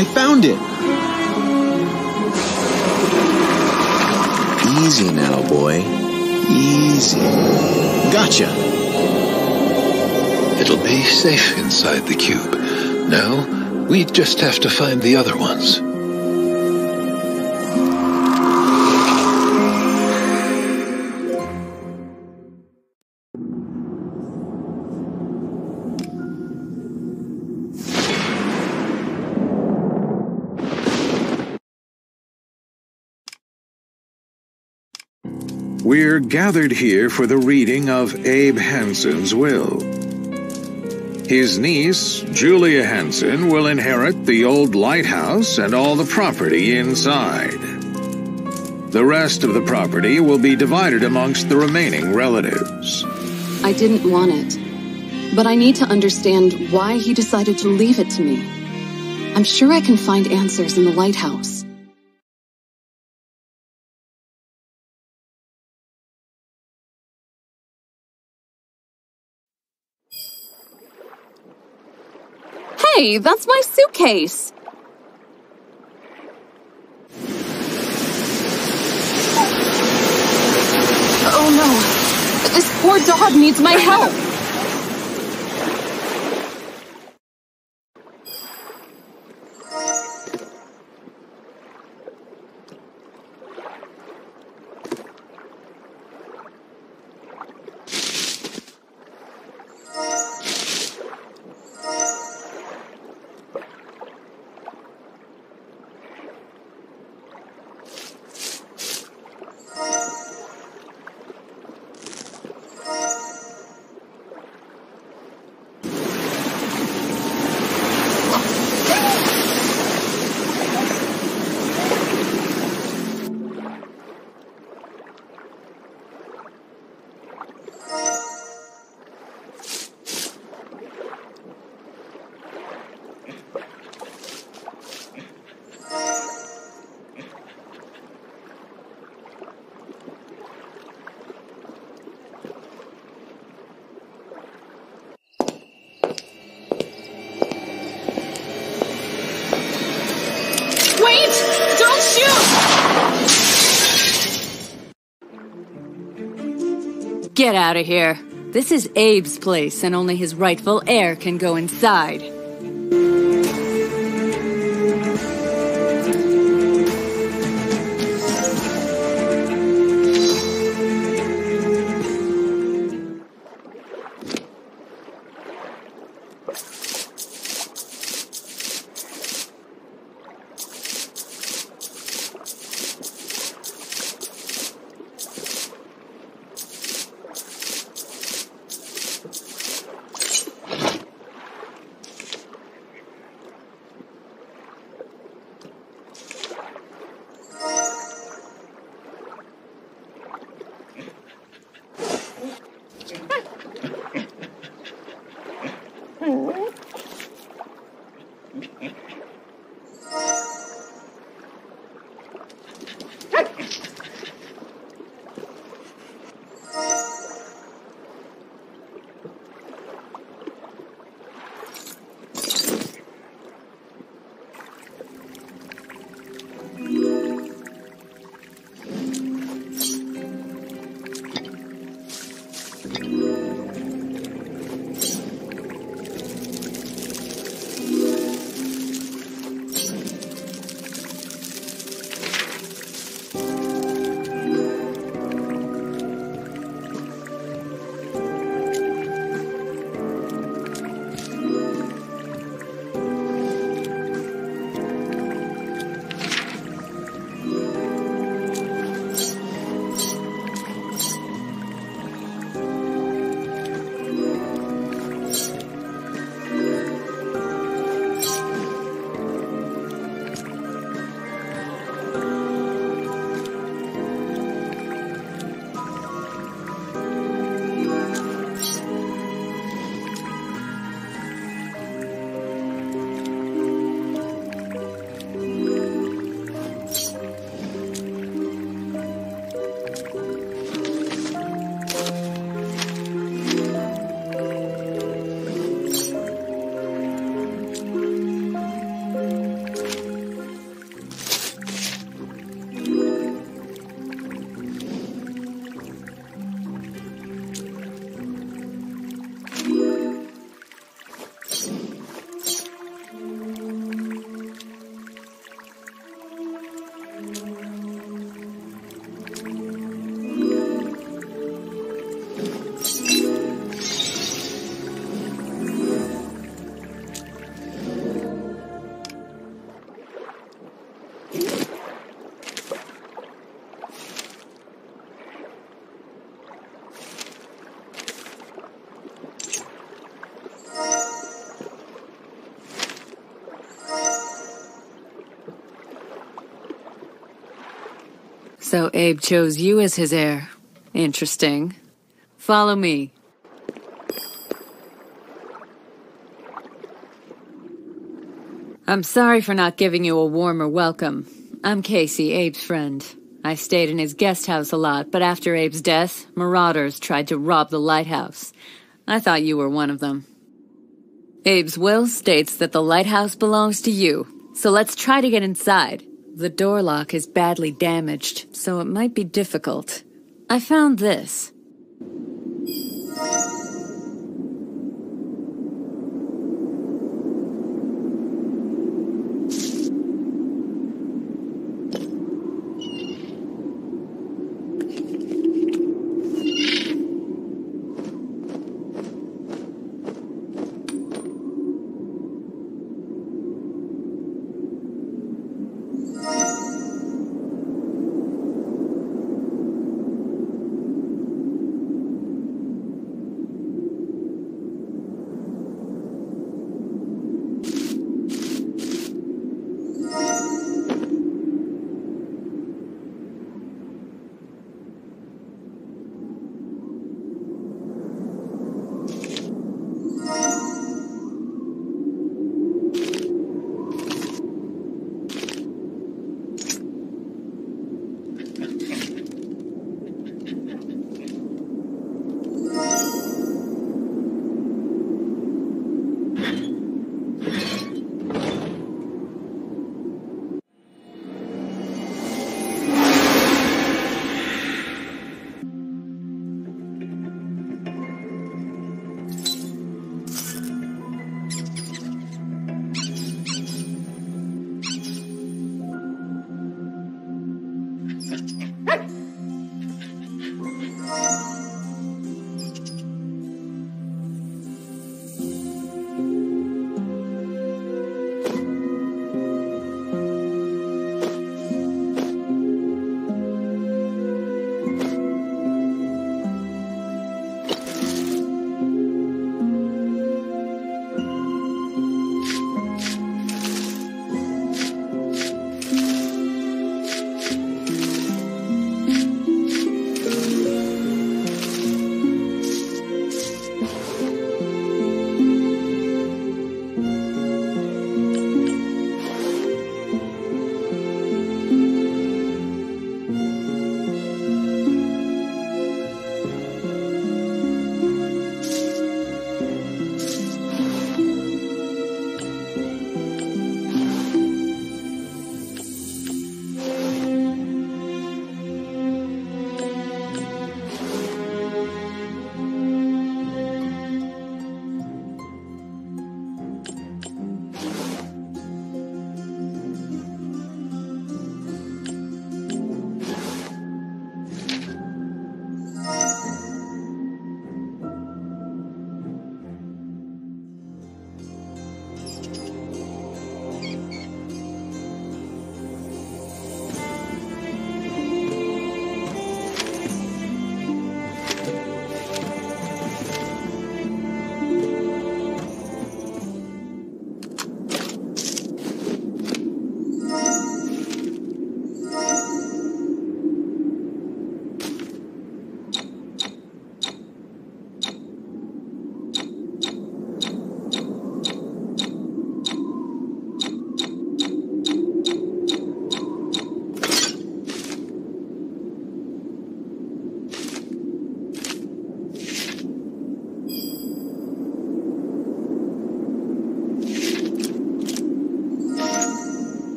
I found it. Easy now, boy. Easy. Gotcha. It'll be safe inside the cube. Now, we just have to find the other ones. We're gathered here for the reading of Abe Hanson's will. His niece, Julia Hanson, will inherit the old lighthouse and all the property inside. The rest of the property will be divided amongst the remaining relatives. I didn't want it, but I need to understand why he decided to leave it to me. I'm sure I can find answers in the lighthouse. Hey, that's my suitcase. Oh no, this poor dog needs my help. Get out of here. This is Abe's place, and only his rightful heir can go inside. So Abe chose you as his heir. Interesting. Follow me. I'm sorry for not giving you a warmer welcome. I'm Casey, Abe's friend. I stayed in his guest house a lot, but after Abe's death, marauders tried to rob the lighthouse. I thought you were one of them. Abe's will states that the lighthouse belongs to you, so let's try to get inside. The door lock is badly damaged, so it might be difficult. I found this.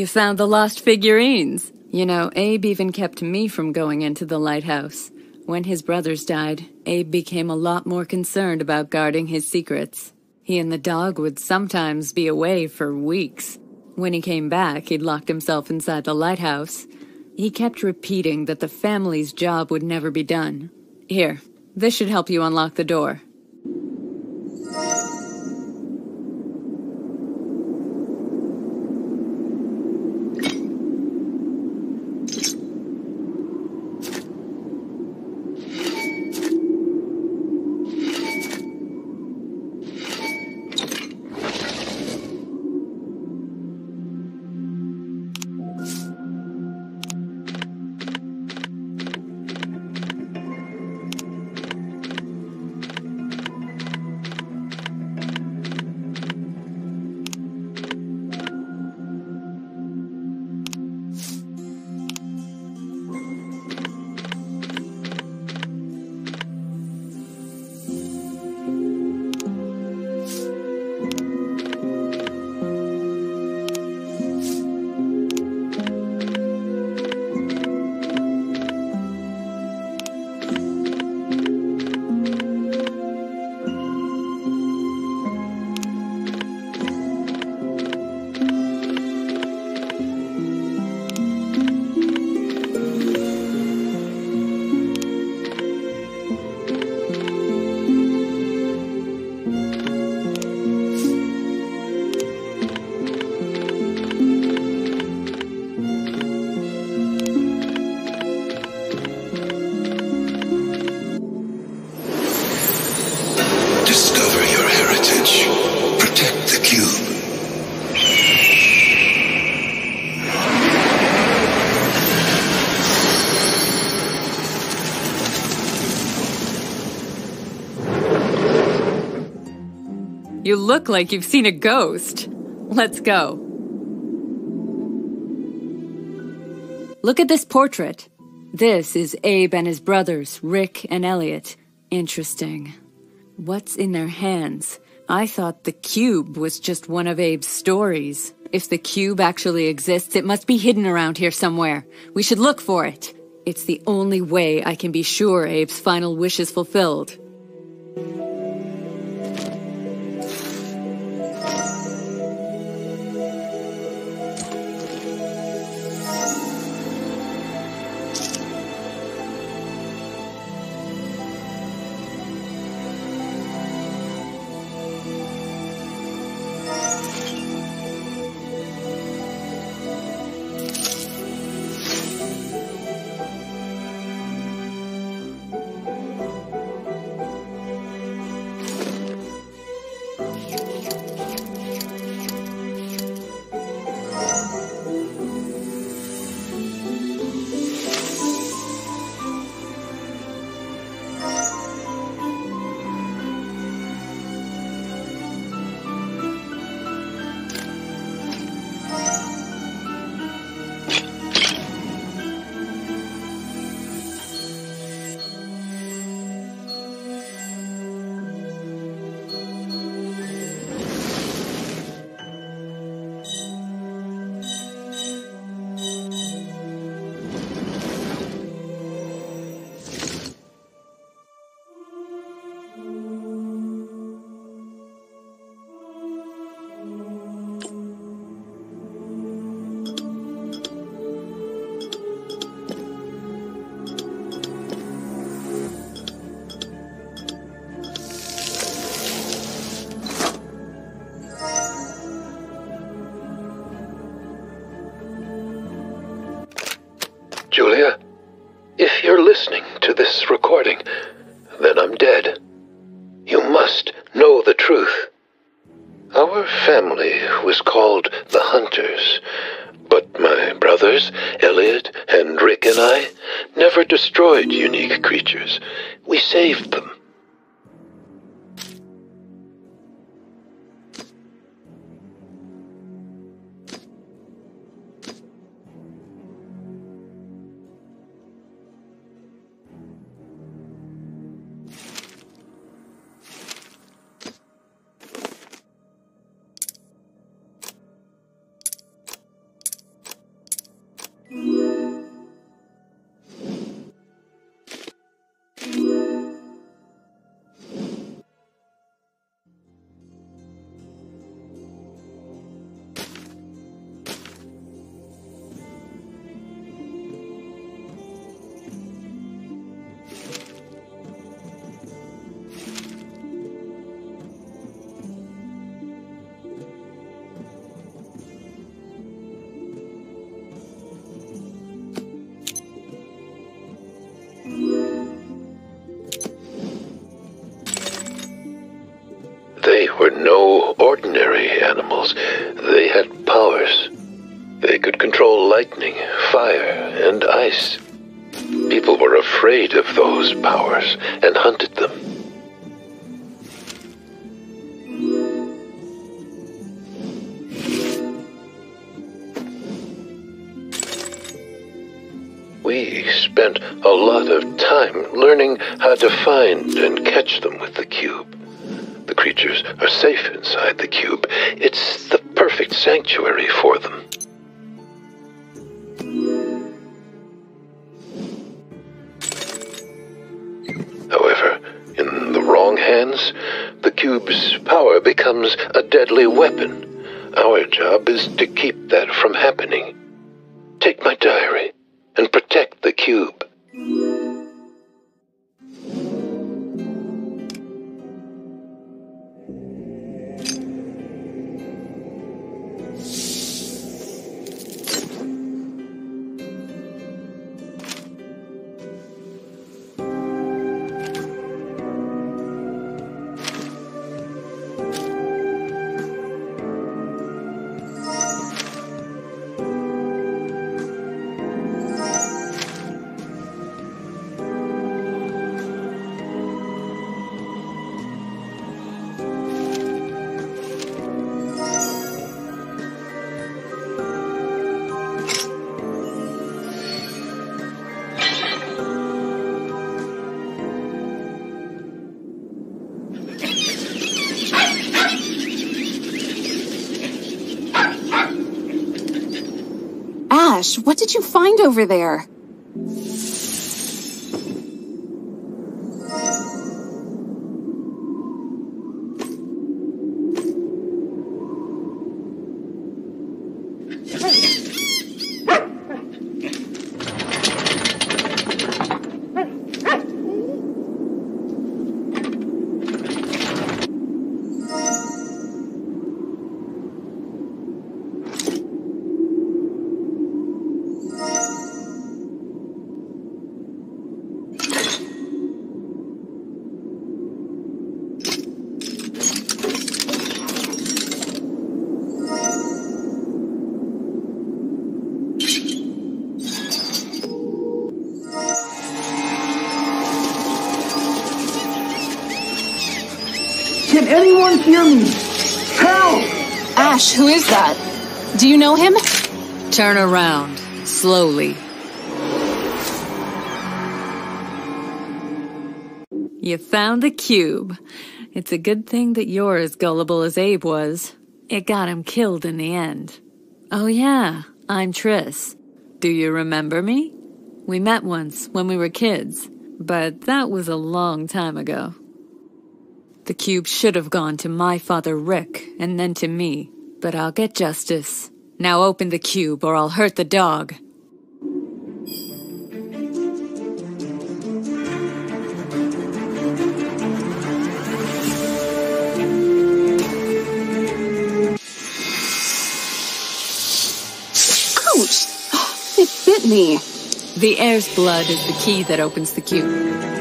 You found the lost figurines. You know, Abe even kept me from going into the lighthouse. When his brothers died, Abe became a lot more concerned about guarding his secrets. He and the dog would sometimes be away for weeks. When he came back, he'd locked himself inside the lighthouse. He kept repeating that the family's job would never be done. Here, this should help you unlock the door. You look like you've seen a ghost. Let's go. Look at this portrait. This is Abe and his brothers, Rick and Elliot. Interesting. What's in their hands? I thought the cube was just one of Abe's stories. If the cube actually exists, it must be hidden around here somewhere. We should look for it. It's the only way I can be sure Abe's final wish is fulfilled. Julia, if you're listening to this recording, then I'm dead. You must know the truth. Our family was called the Hunters, but my brothers, Elliot and Rick and I, never destroyed unique creatures. We saved them. They were no ordinary animals. They had powers. They could control lightning, fire, and ice. People were afraid of those powers and hunted them. We spent a lot of time learning how to find and catch them with the cube. The creatures are safe inside the cube. It's the perfect sanctuary for them. However, in the wrong hands, the cube's power becomes a deadly weapon. Our job is to keep that from happening. Take my diary and protect the cube. What did you find over there? Who is that? Do you know him? Turn around, slowly. You found the cube. It's a good thing that you're as gullible as Abe was. It got him killed in the end. Oh yeah, I'm Triss. Do you remember me? We met once when we were kids, but that was a long time ago. The cube should have gone to my father Rick, and then to me. But I'll get justice. Now open the cube or I'll hurt the dog. Ouch! It bit me. The air's blood is the key that opens the cube.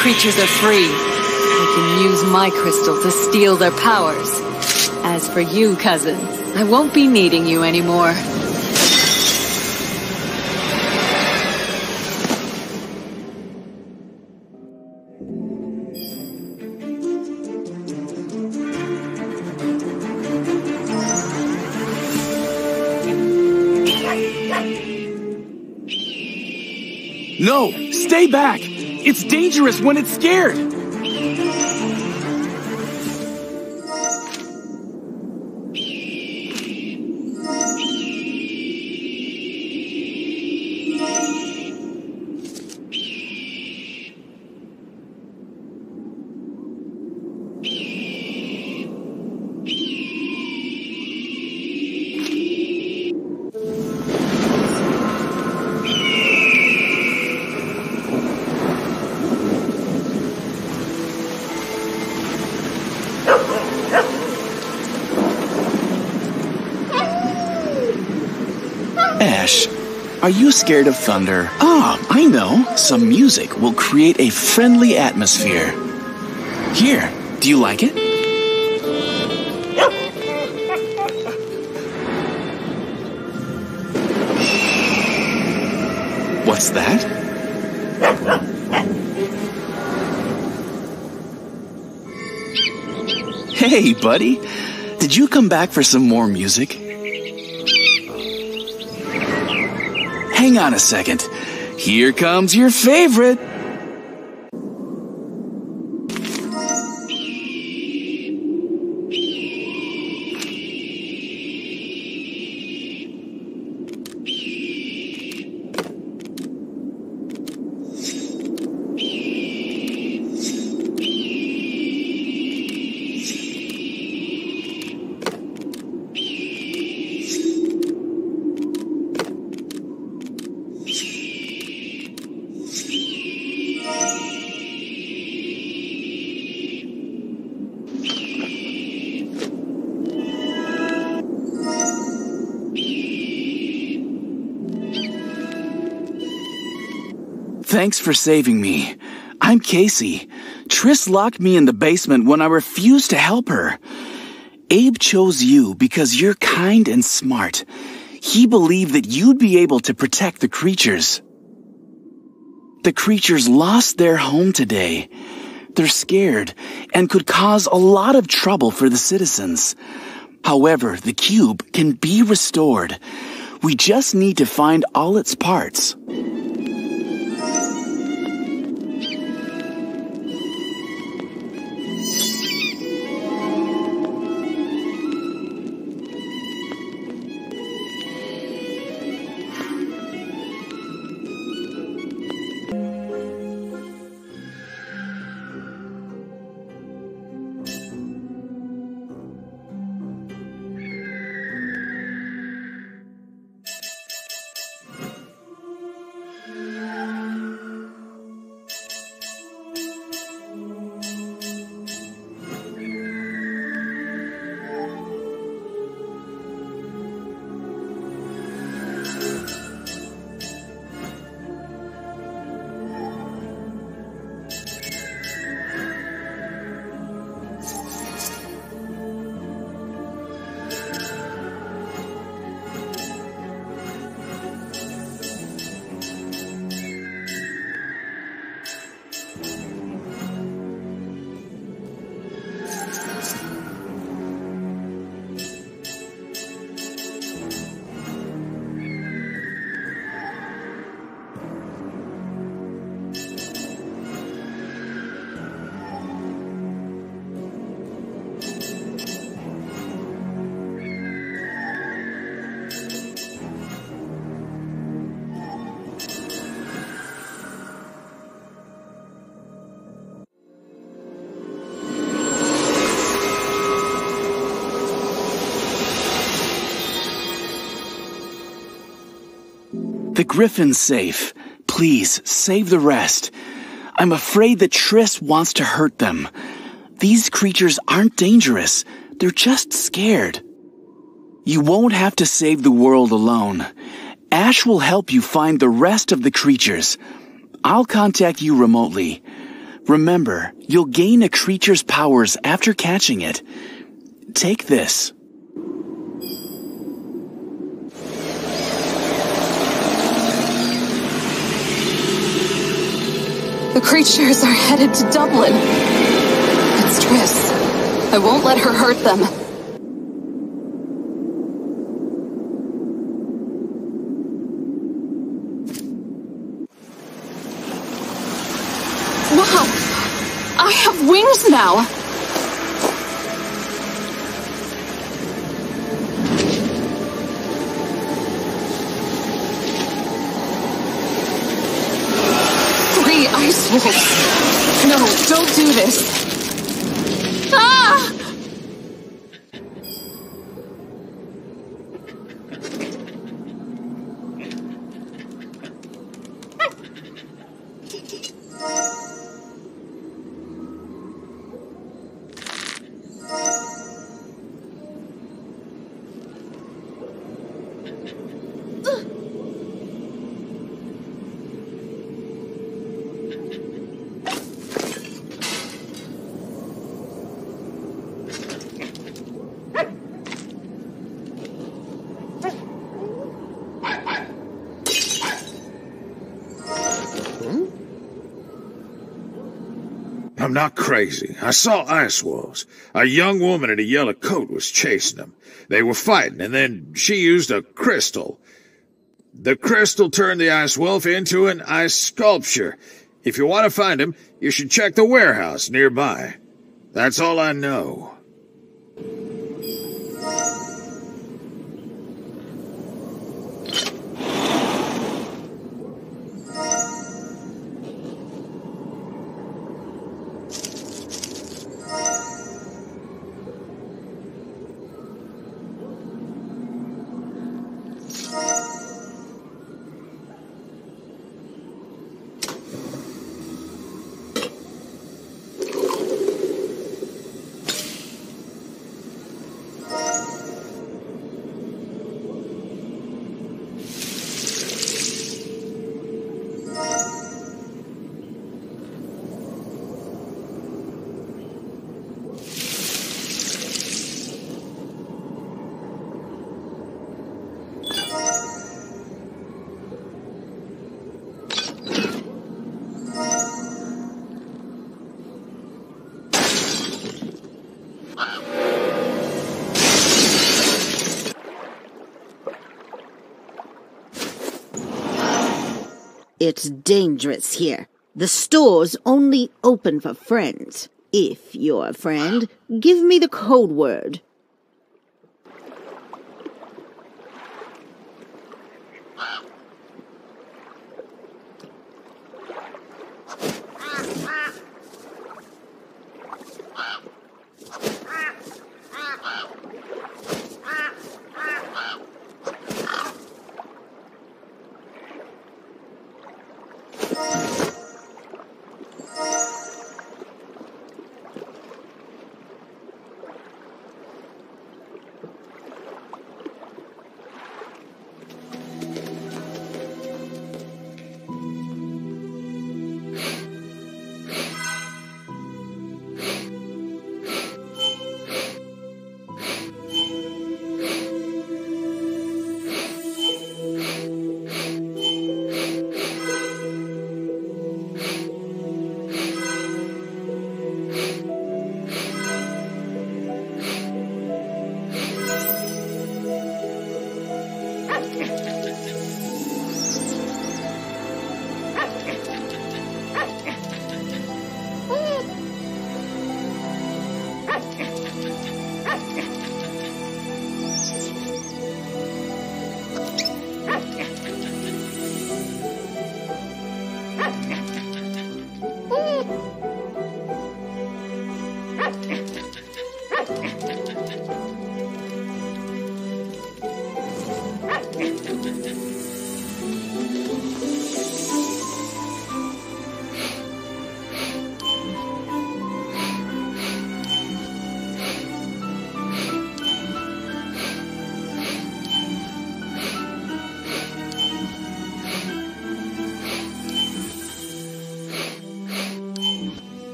Creatures are free. I can use my crystal to steal their powers. As for you, cousin, I won't be needing you anymore. No! Stay back! It's dangerous when it's scared. Are you scared of thunder? Ah, I know. Some music will create a friendly atmosphere. Here, do you like it? What's that? Hey, buddy. Did you come back for some more music? Hang on a second. Here comes your favorite. Thanks for saving me. I'm Casey. Triss locked me in the basement when I refused to help her. Abe chose you because you're kind and smart. He believed that you'd be able to protect the creatures. The creatures lost their home today. They're scared and could cause a lot of trouble for the citizens. However, the cube can be restored. We just need to find all its parts. The Griffin's safe. Please, save the rest. I'm afraid that Triss wants to hurt them. These creatures aren't dangerous. They're just scared. You won't have to save the world alone. Ash will help you find the rest of the creatures. I'll contact you remotely. Remember, you'll gain a creature's powers after catching it. Take this. The creatures are headed to Dublin. It's Triss. I won't let her hurt them. I have wings now. Three ice wolves. No, don't do this. Ah! I'm not crazy. I saw ice wolves. A young woman in a yellow coat was chasing them. They were fighting, and then she used a crystal. The crystal turned the ice wolf into an ice sculpture. If you want to find him, you should check the warehouse nearby. That's all I know. It's dangerous here. The store's only open for friends. If you're a friend, give me the code word.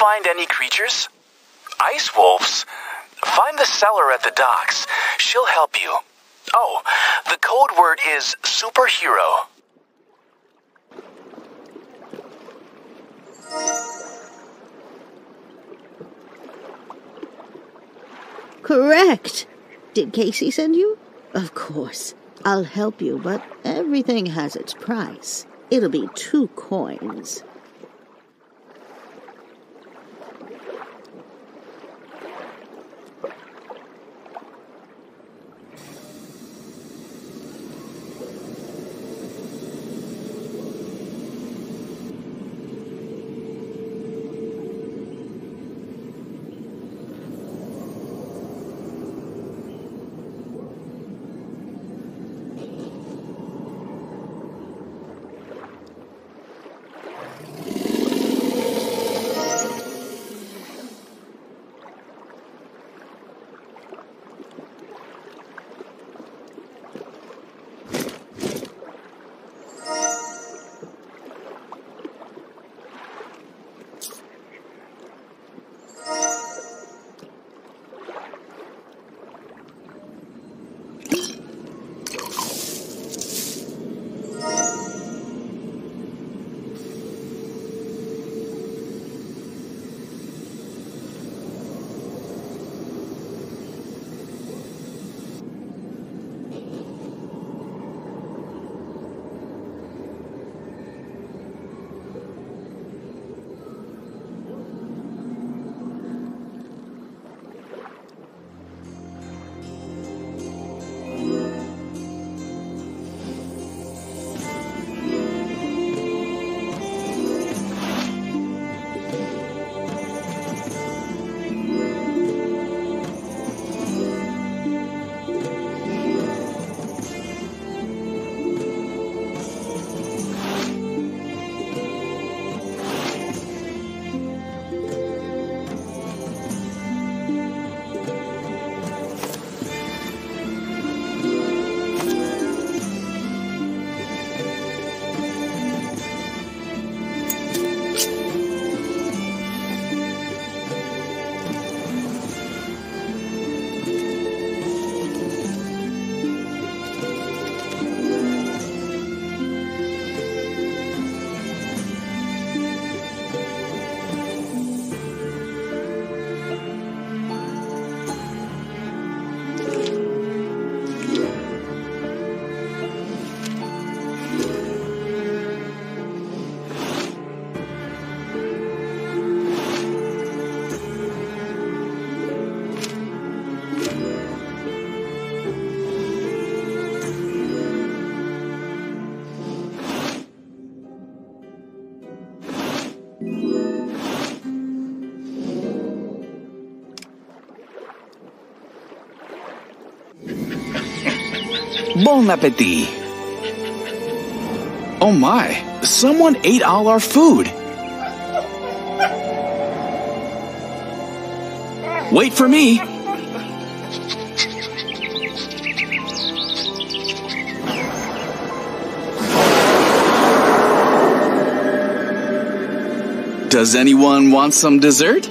find any creatures? Ice wolves? Find the seller at the docks. She'll help you. Oh, the code word is superhero. Correct. Did Casey send you? Of course. I'll help you, but everything has its price. It'll be 2 coins. Bon appetit! Oh my, someone ate all our food! Wait for me! Does anyone want some dessert?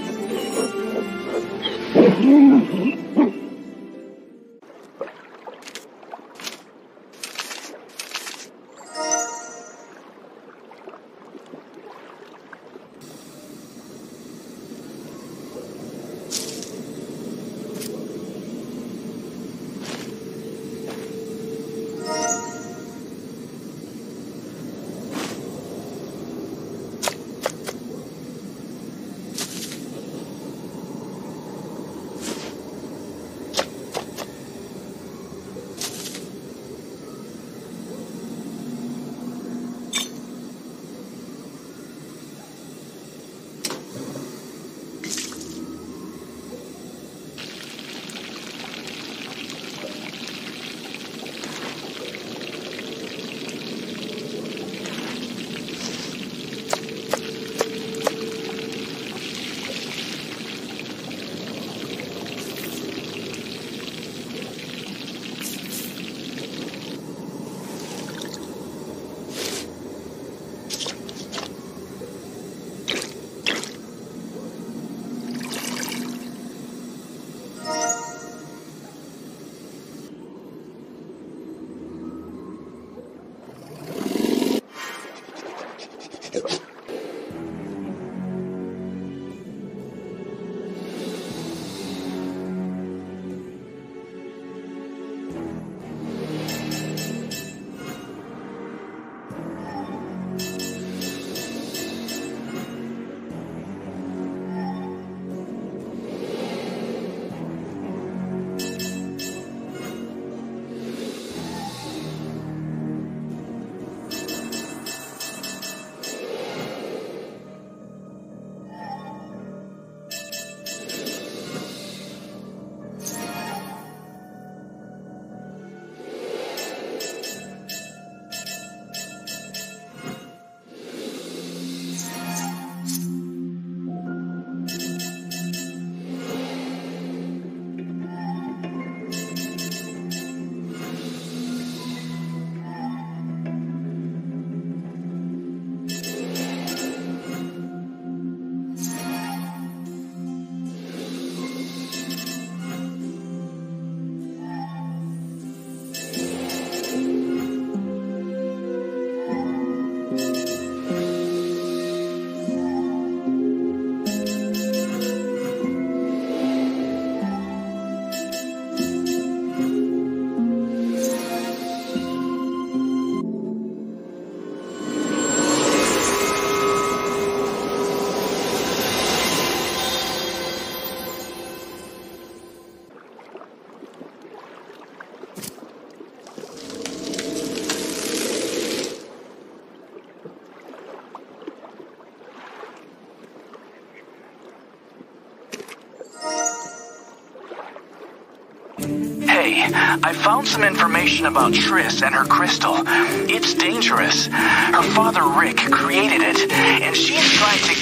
Casey, I found some information about Triss and her crystal. It's dangerous. Her father, Rick, created it, and she's trying to...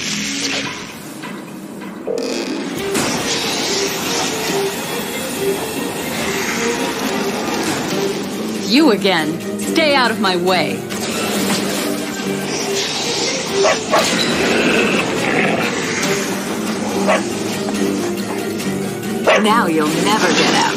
You again. Stay out of my way. Now you'll never get out.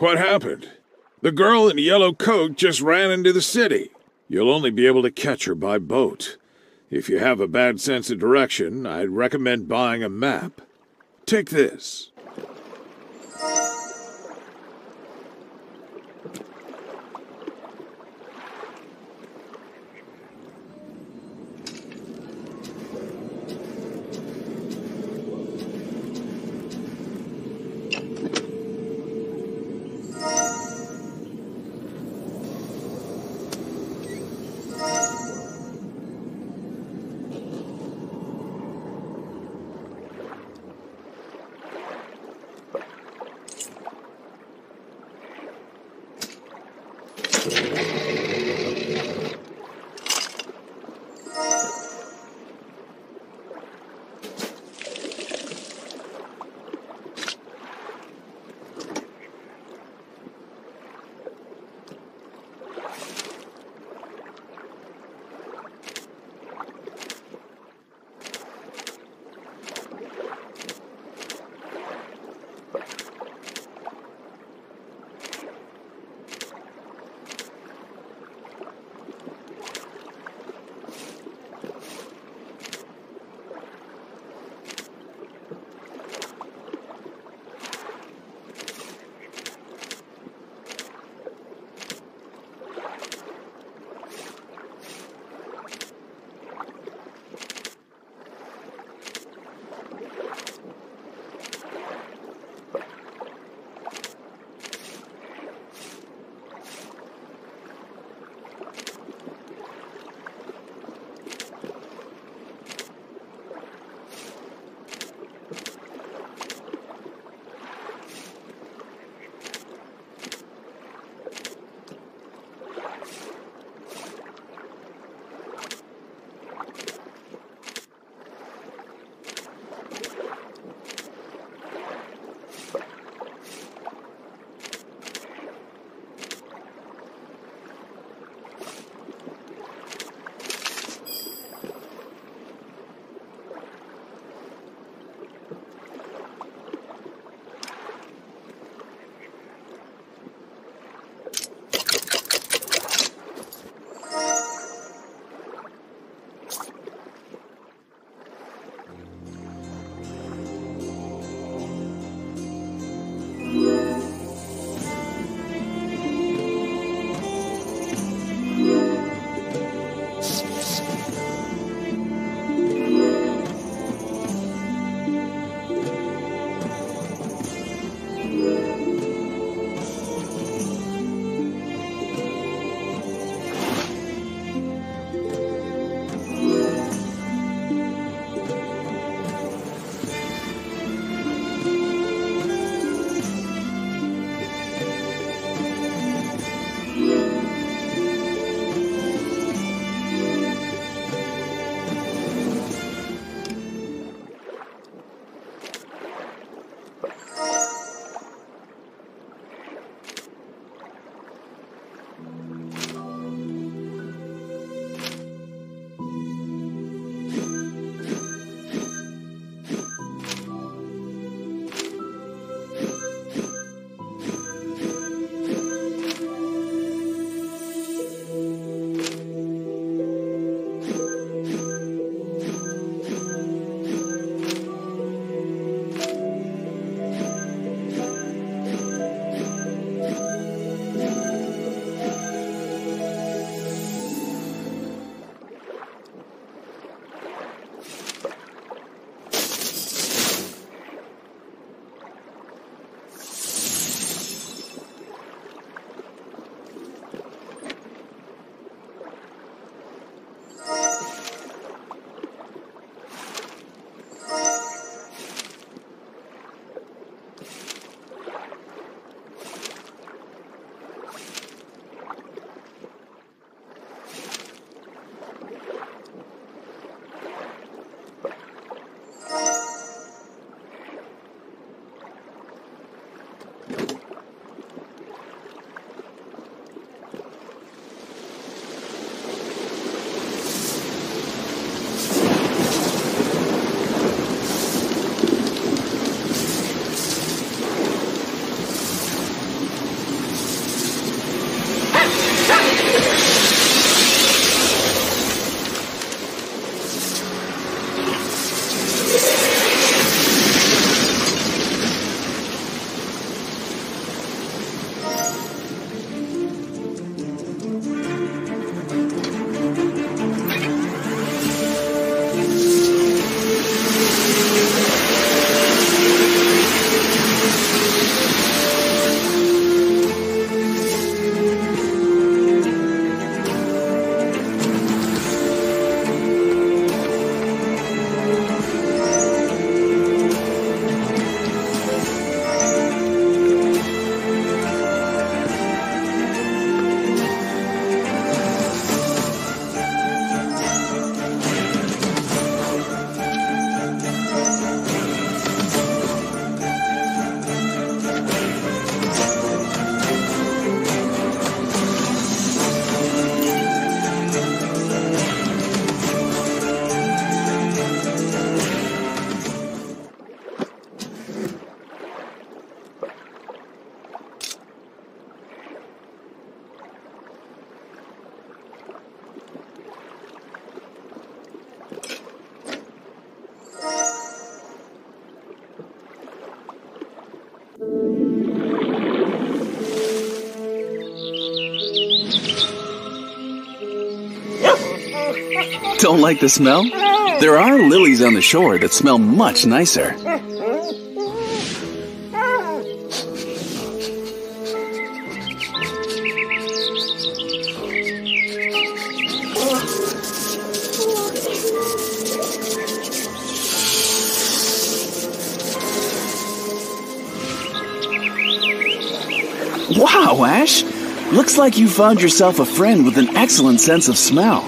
What happened? The girl in the yellow coat just ran into the city. You'll only be able to catch her by boat. If you have a bad sense of direction, I'd recommend buying a map. Take this. Don't like the smell? There are lilies on the shore that smell much nicer. Wow, Ash! Looks like you found yourself a friend with an excellent sense of smell.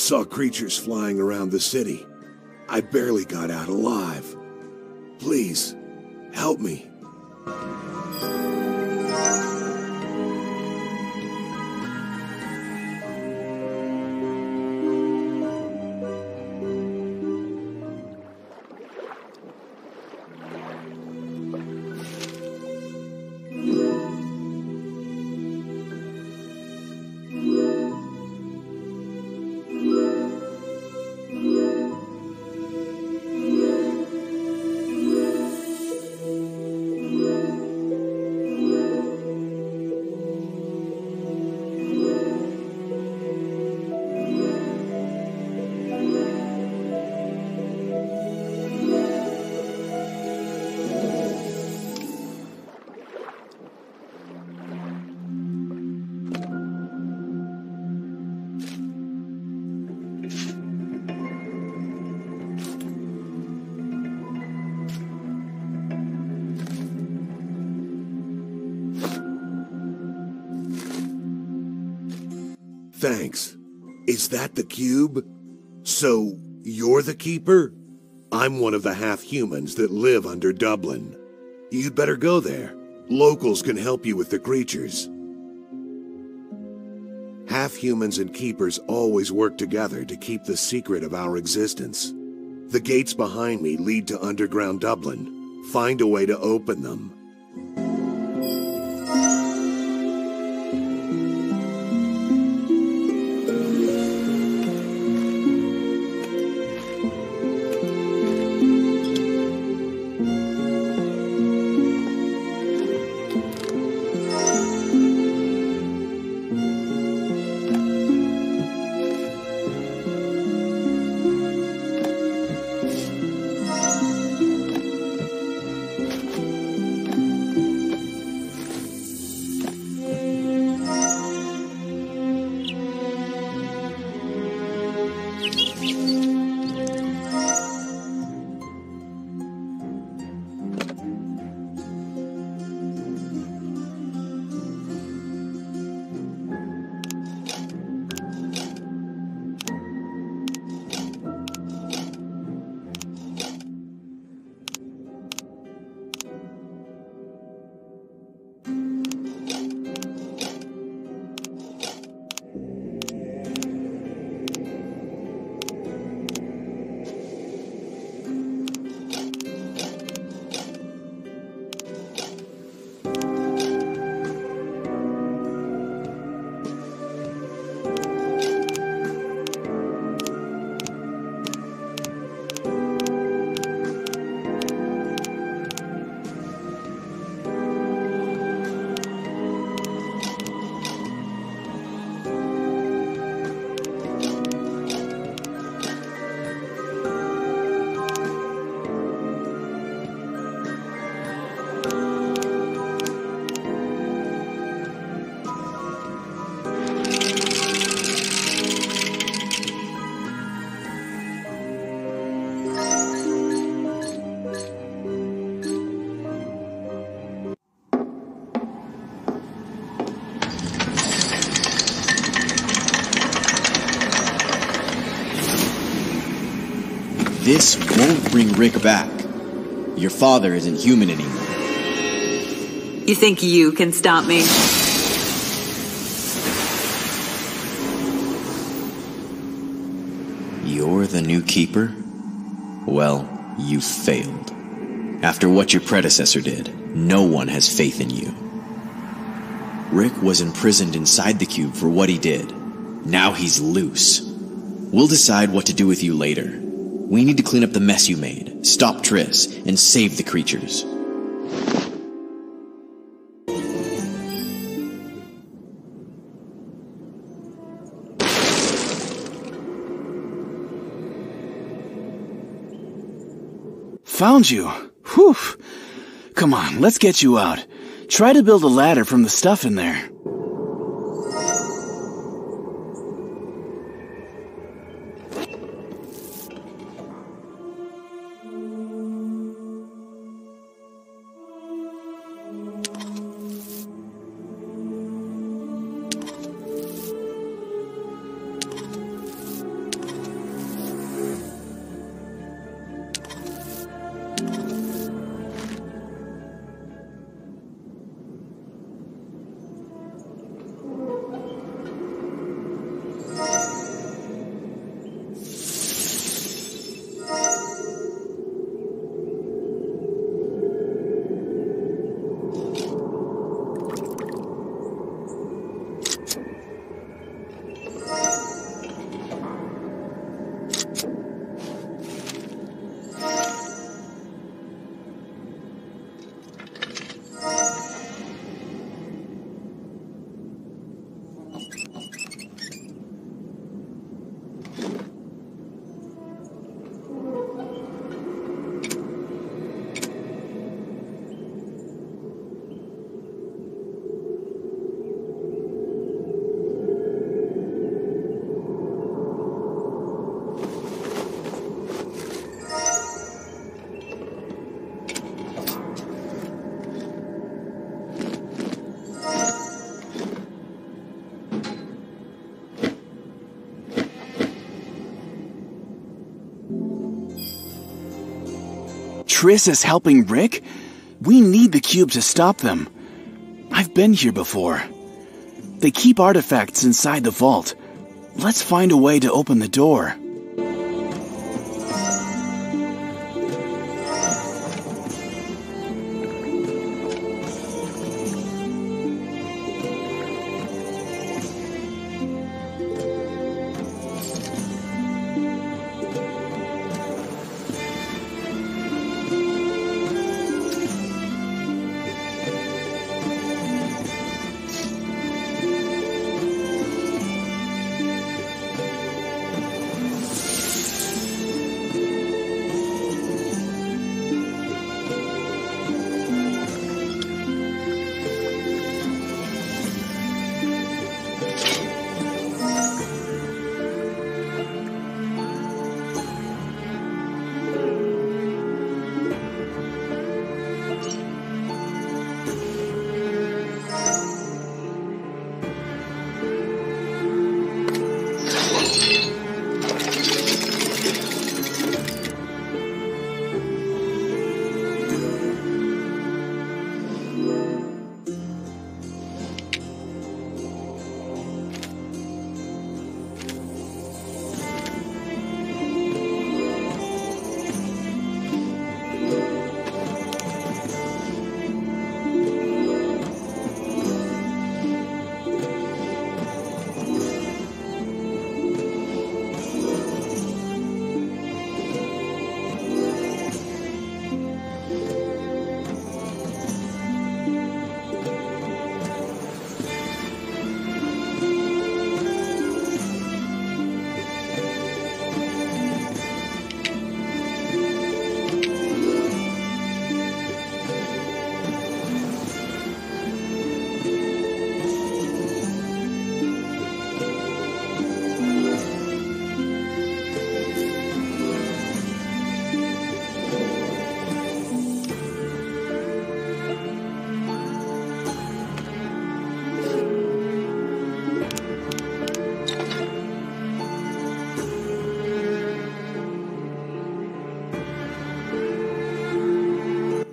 saw creatures flying around the city. I barely got out alive. Please, help me. Thanks. Is that the cube? So, you're the keeper? I'm one of the half-humans that live under Dublin. You'd better go there. Locals can help you with the creatures. Half-humans and keepers always work together to keep the secret of our existence. The gates behind me lead to underground Dublin. Find a way to open them. This won't bring Rick back. Your father isn't human anymore. You think you can stop me? You're the new keeper? Well, you failed. After what your predecessor did, no one has faith in you. Rick was imprisoned inside the cube for what he did. Now he's loose. We'll decide what to do with you later. We need to clean up the mess you made, stop Triss, and save the creatures. Found you. Whew. Come on, let's get you out. Try to build a ladder from the stuff in there. Triss is helping Rick? We need the cube to stop them. I've been here before. They keep artifacts inside the vault. Let's find a way to open the door.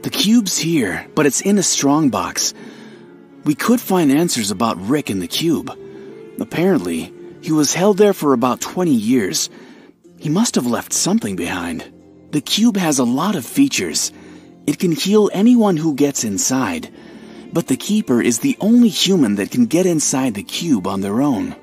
The cube's here, but it's in a strongbox. We could find answers about Rick and the cube. Apparently, he was held there for about 20 years. He must have left something behind. The cube has a lot of features. It can heal anyone who gets inside, but the keeper is the only human that can get inside the cube on their own.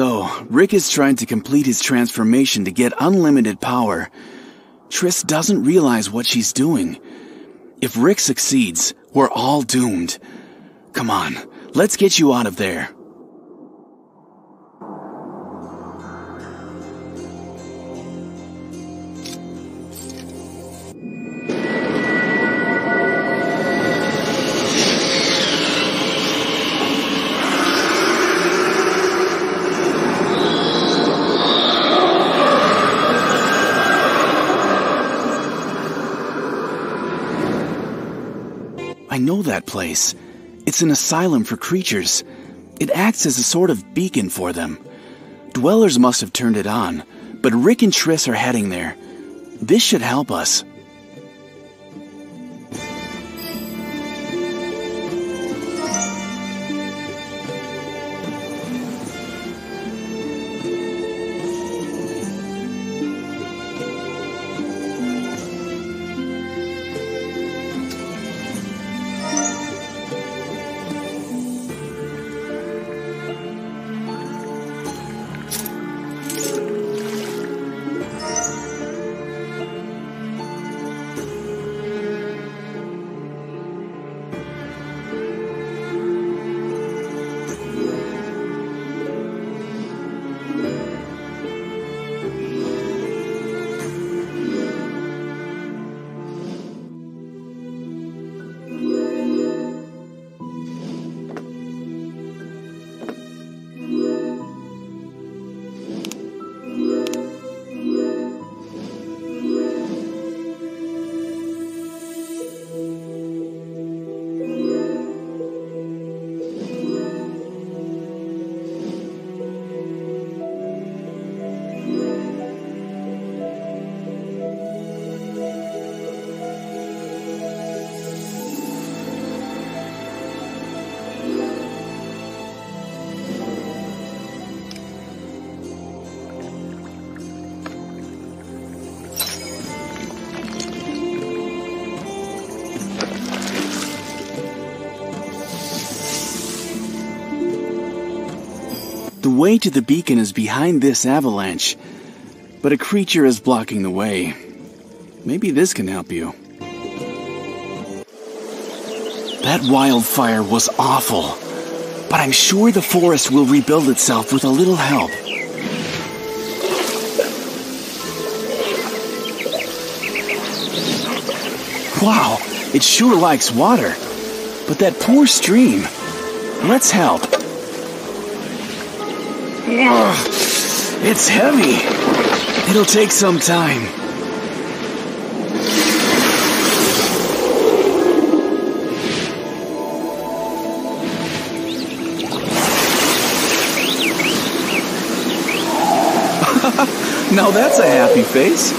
So, Rick is trying to complete his transformation to get unlimited power. Triss doesn't realize what she's doing. If Rick succeeds, we're all doomed. Come on, let's get you out of there. I know that place. It's an asylum for creatures. It acts as a sort of beacon for them. Dwellers must have turned it on, but Rick and Triss are heading there. This should help us. The way to the beacon is behind this avalanche, but a creature is blocking the way. Maybe this can help you. That wildfire was awful, but I'm sure the forest will rebuild itself with a little help. Wow, it sure likes water, but that poor stream. Let's help. It's heavy. It'll take some time. Now that's a happy face.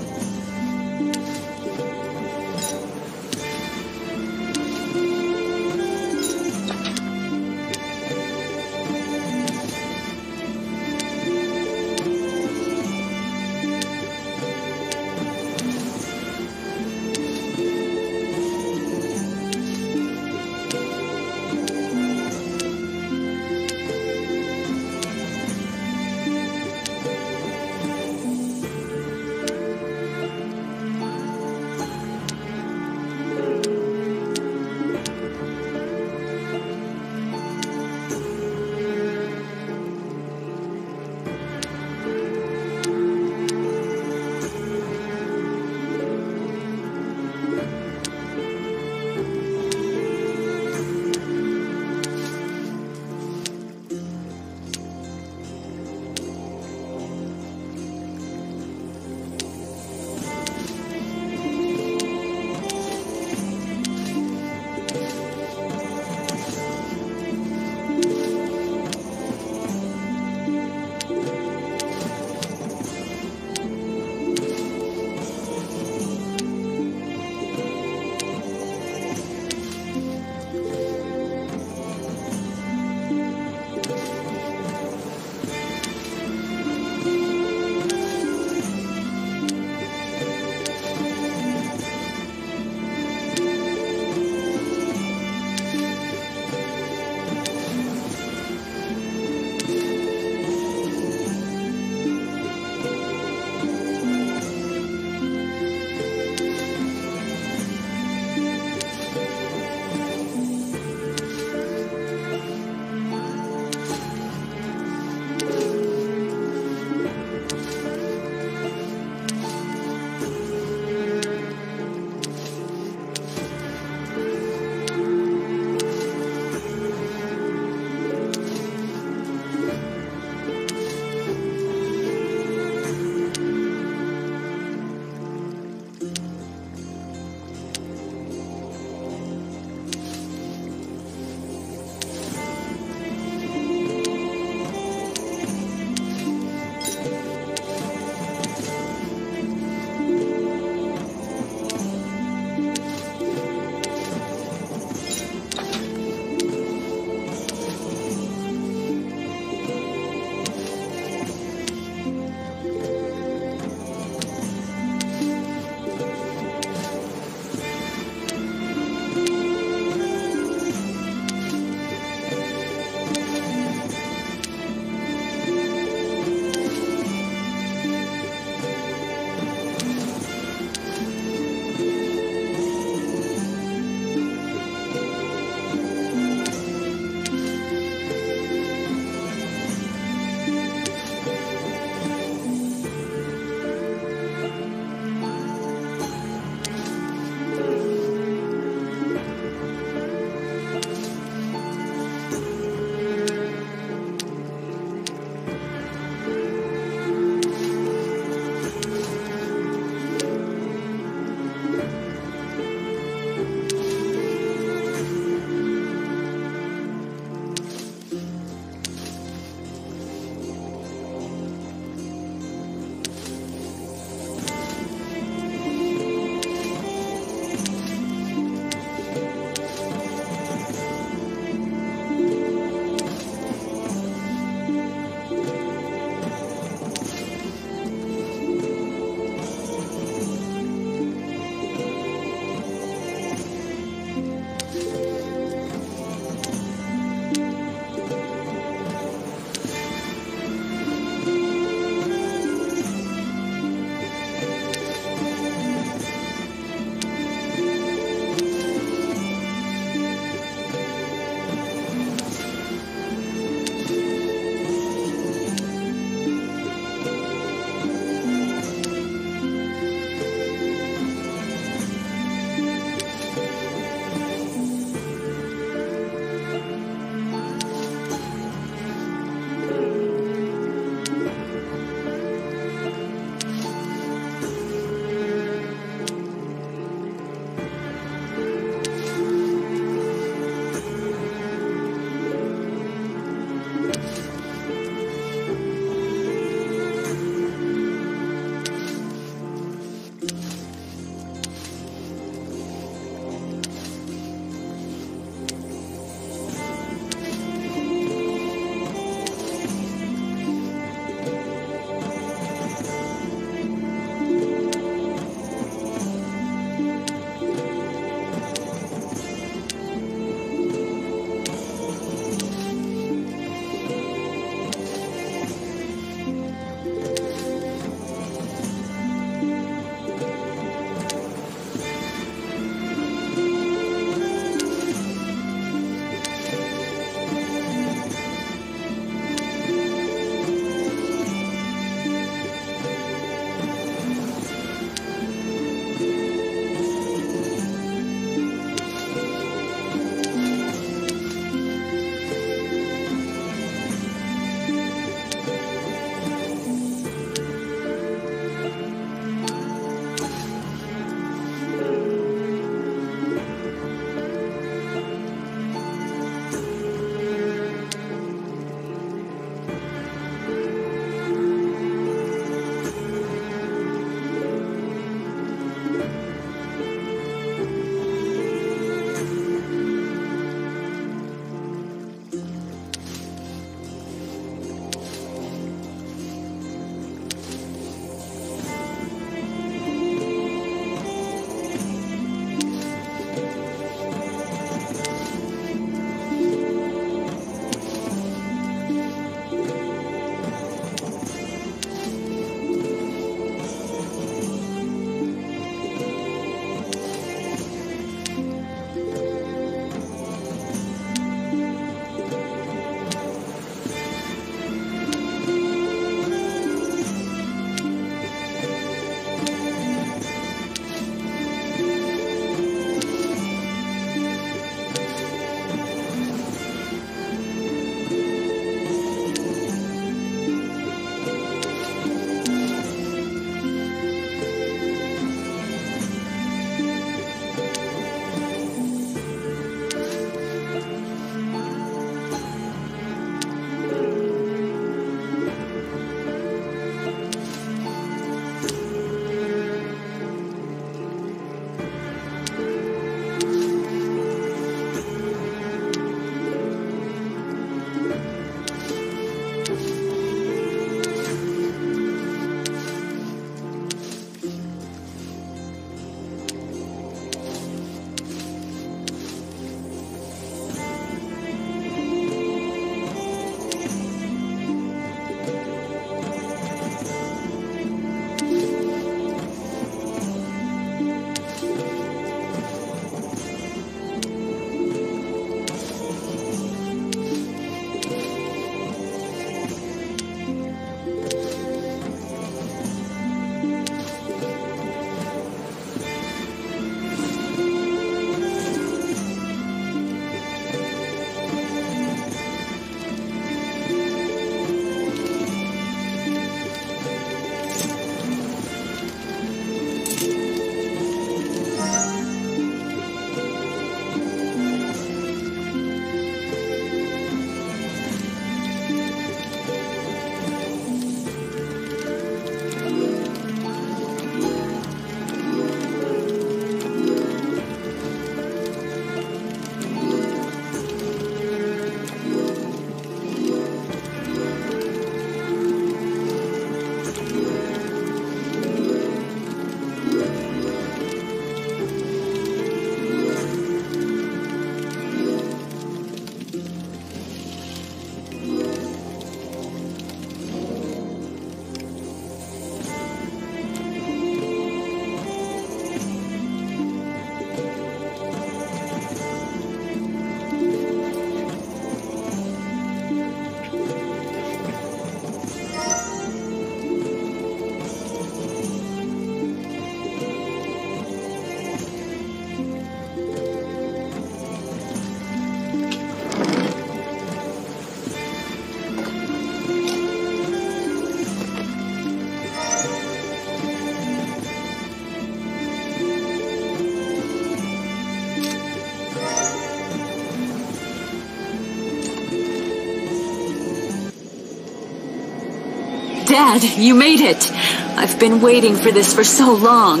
glad you made it. I've been waiting for this for so long.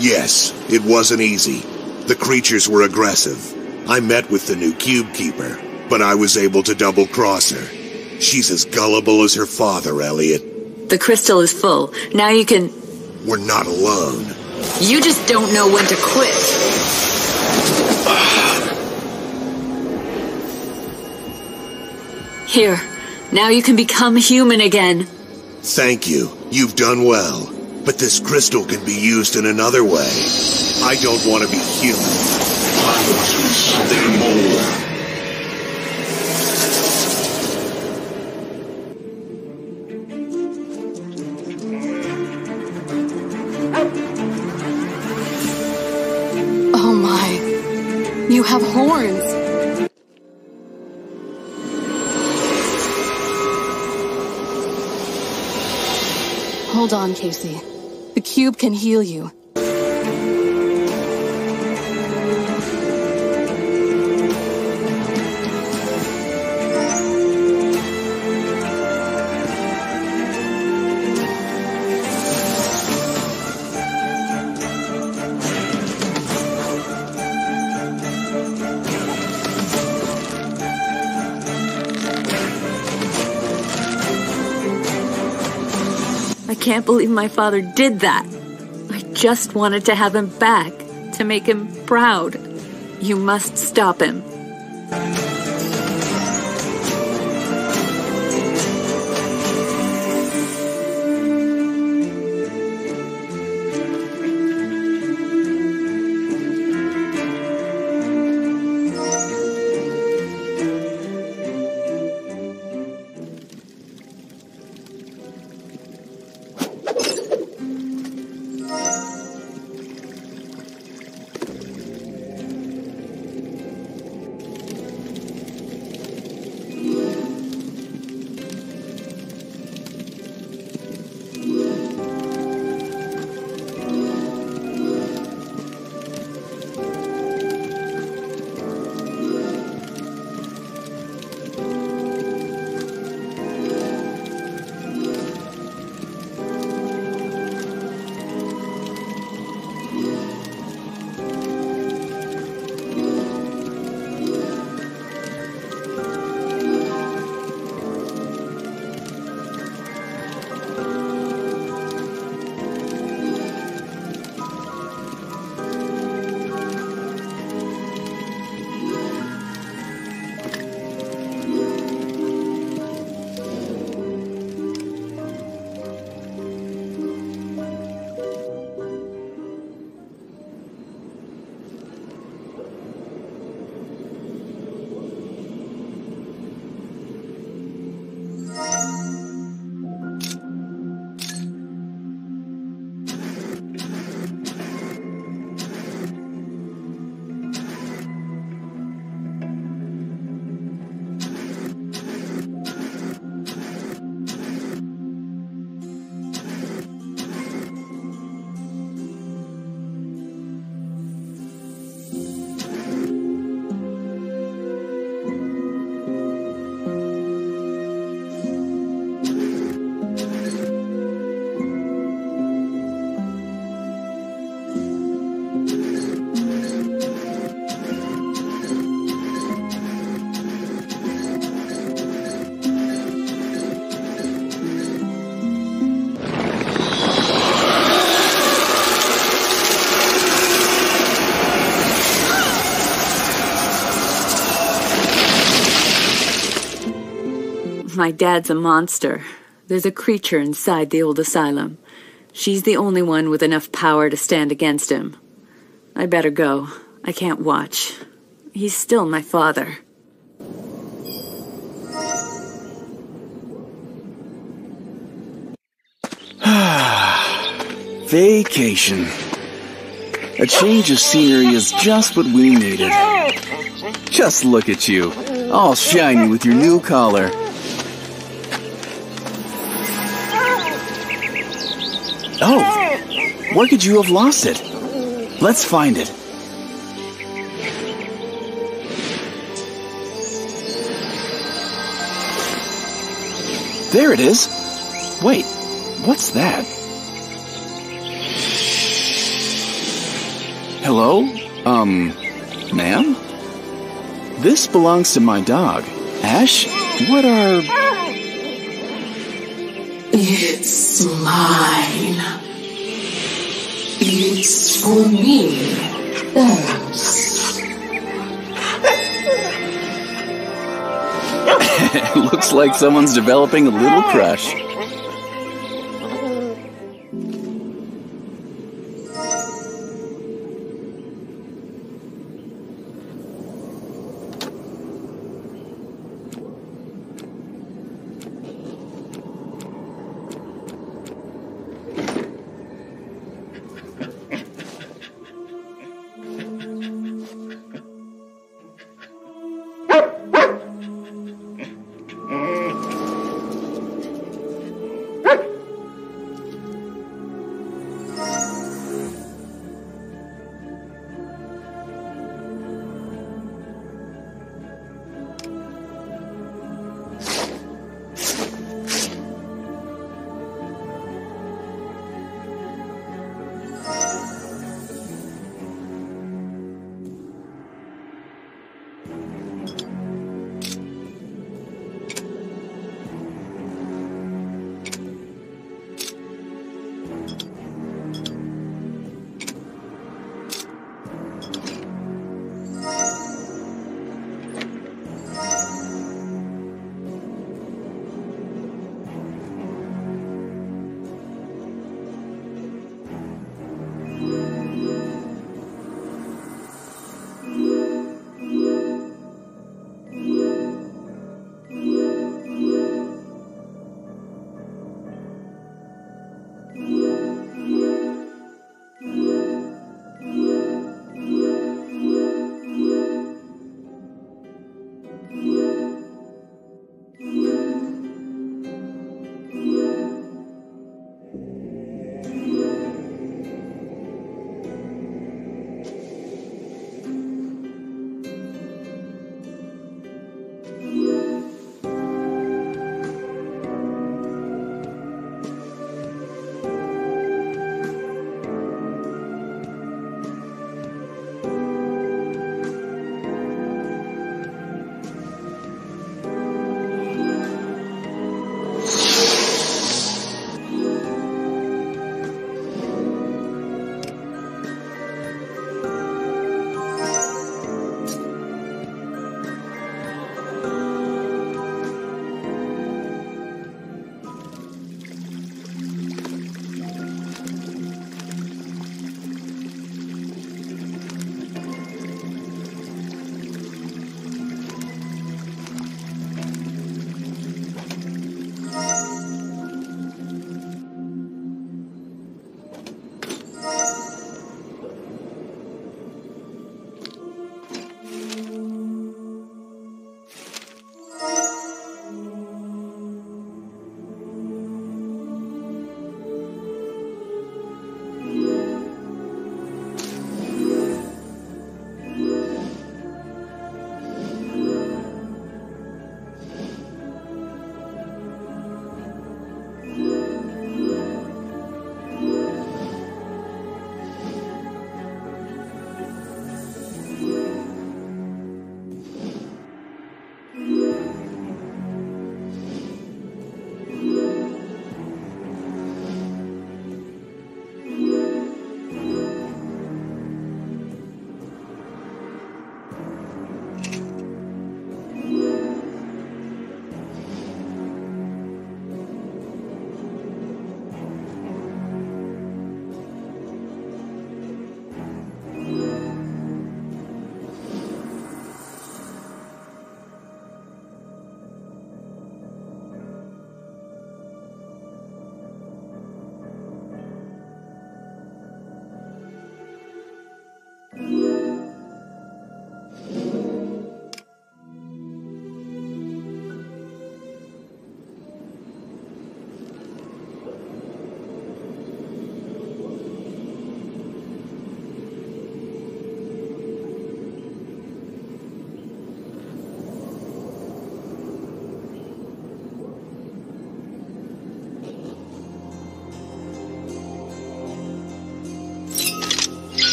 Yes, it wasn't easy. The creatures were aggressive. I met with the new Cube Keeper, but I was able to double-cross her. She's as gullible as her father, Elliot. The crystal is full. Now you can... We're not alone. You just don't know when to quit. Here. Now you can become human again. Thank you. You've done well. But this crystal can be used in another way. I don't want to be human. I want to do something more. Oh my. You have horns. Hold on, Casey. The cube can heal you. I can't believe my father did that. I just wanted to have him back, to make him proud. You must stop him. My dad's a monster. There's a creature inside the old asylum. She's the only one with enough power to stand against him. I better go. I can't watch. He's still my father. Vacation. A change of scenery is just what we needed. Just look at you, all shiny with your new collar. Oh, where could you have lost it? Let's find it. There it is. Wait, What's that? Hello? Ma'am? This belongs to my dog. Ash, what are... It's mine. It's for me. Thanks. It looks like someone's developing a little crush.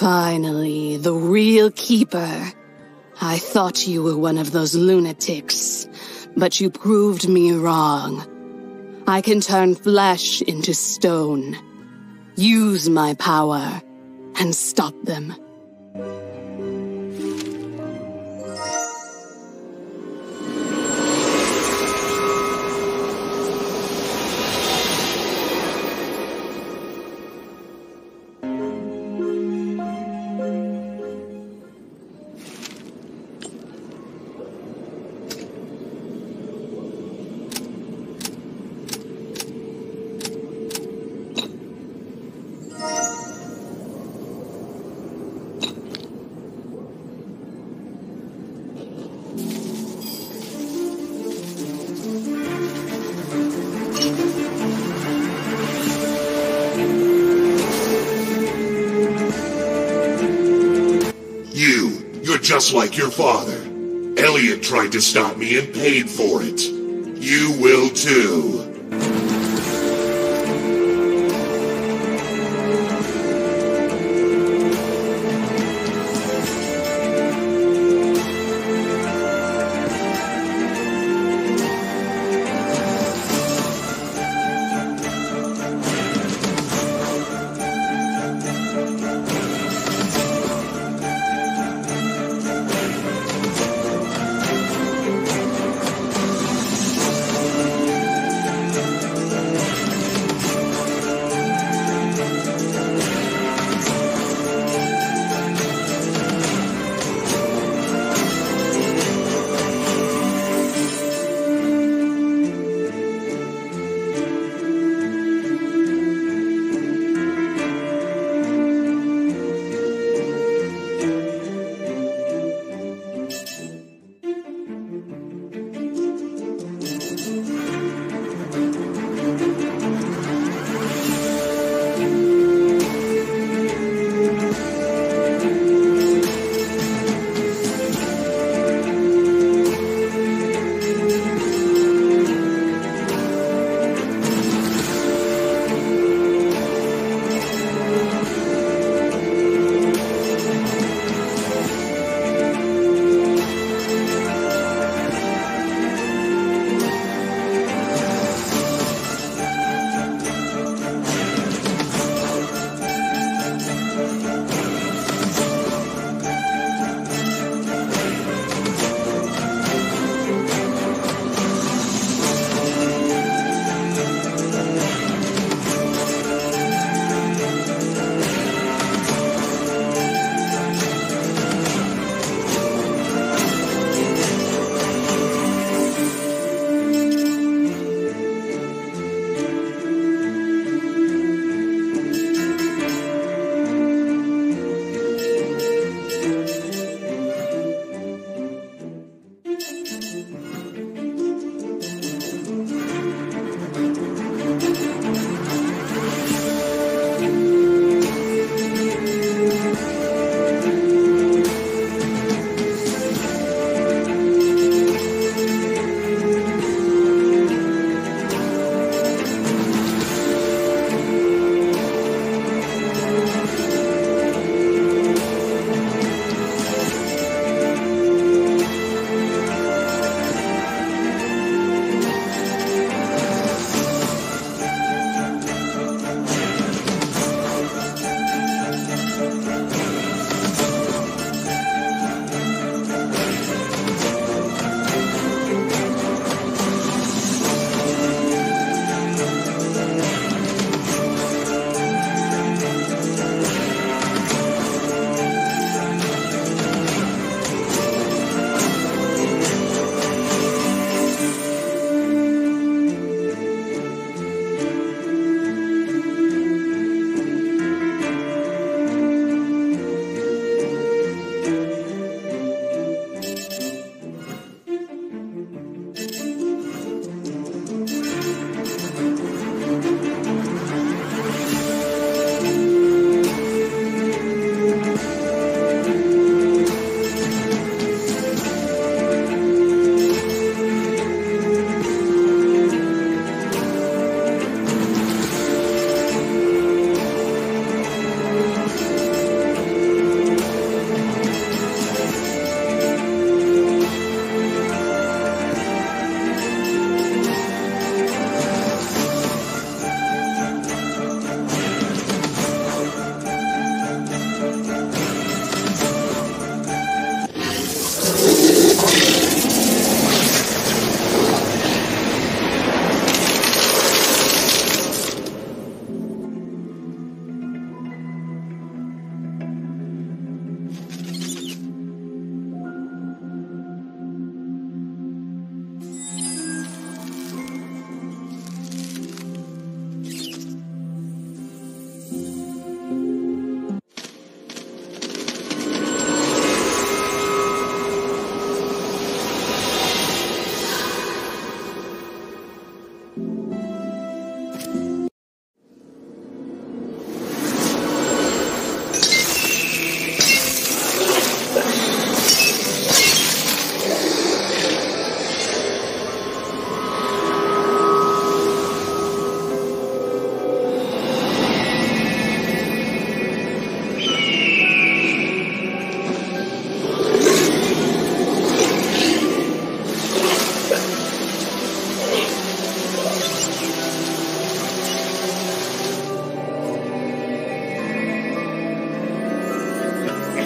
Finally, the real keeper. I thought you were one of those lunatics, but you proved me wrong. I can turn flesh into stone. Use my power and stop them. Just like your father. Elliot tried to stop me and paid for it. You will too.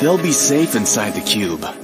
They'll be safe inside the cube.